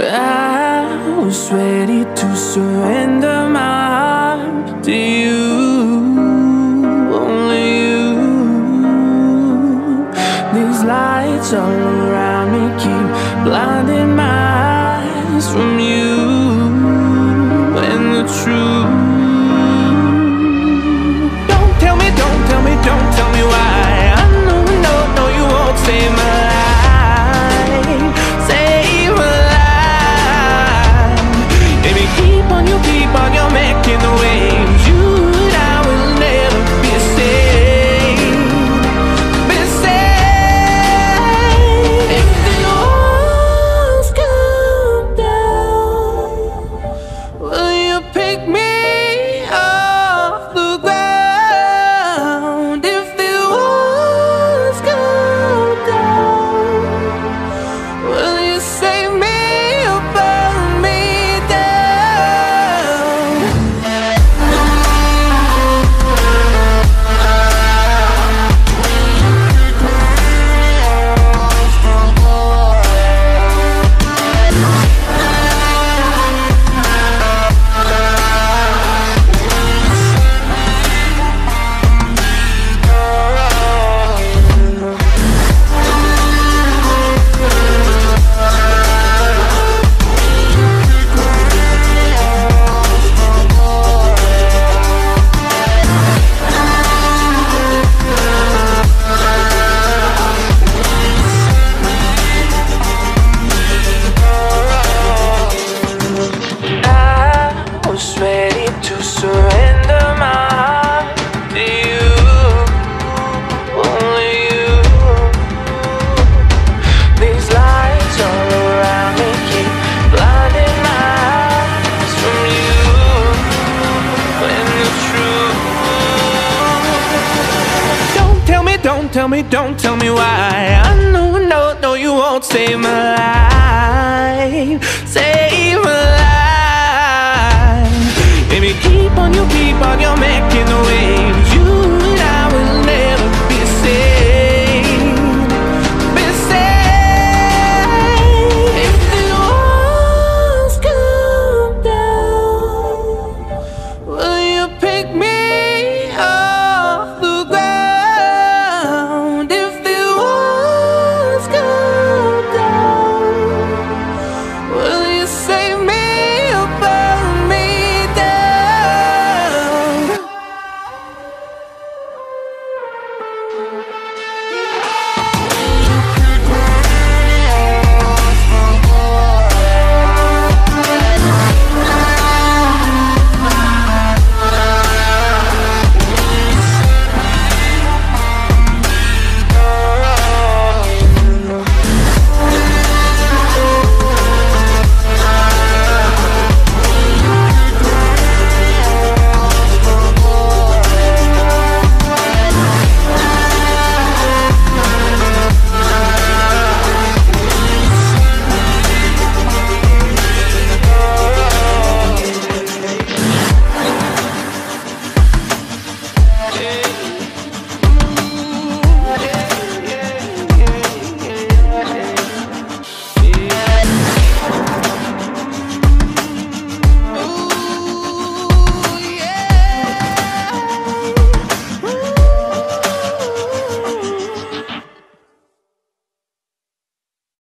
I was ready to surrender my heart to you, only you. These lights all around me keep blinding my eyes from you and the truth. Don't tell me, don't tell me, don't tell me why. I know, no, you won't save my life. Save my life. Baby, keep on, you're making the waves. You and I will never be saved. Be saved. If the walls come down, will you pick me off the ground? If the walls come down, will you save me? Don't tell me, don't tell me why. I know, no, you won't save my life.